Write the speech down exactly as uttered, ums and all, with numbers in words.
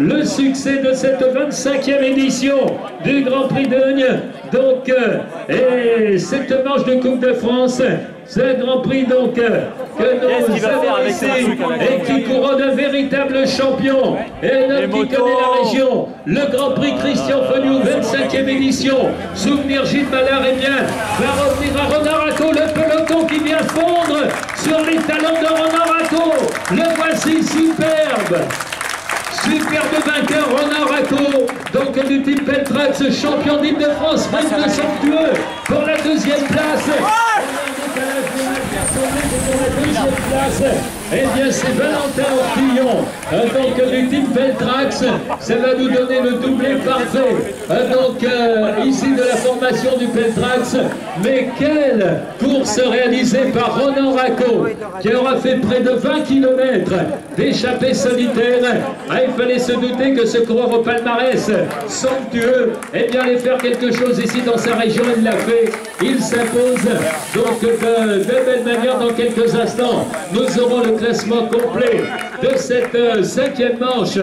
le succès de cette vingt-cinquième édition du Grand Prix d'Ogne. Donc, euh, et cette manche de Coupe de France, ce Grand Prix donc, euh, que nous avons ici et qui couronne un véritable champion. Et l'homme qui connaît la région, le Grand Prix Christian Fenioux, vingt-cinquième édition. Souvenir Gilles Ballard, et bien, va revenir à Ronan Racault, le peloton qui vient fondre sur les talons de Ronan Racault. Le voici superbe. Superbe vainqueur Ronan Racault, donc du Team Peltrax, champion d'Île-de-France, rythme somptueux pour la deuxième place. Et bien c'est Valentin Ortillon, euh, donc du Team Peltrax, ça va nous donner le doublé parfait, euh, donc euh, ici de la formation du Peltrax. Mais quelle course réalisée par Ronan Racault, qui aura fait près de vingt kilomètres d'échappée solitaire. Ah, il fallait se douter que ce coureur au palmarès somptueux, eh bien allait faire quelque chose ici dans sa région, il l'a fait, il s'impose donc de, de belle manière. Dans quelques instants, nous aurons le classement complet de cette euh, cinquième manche.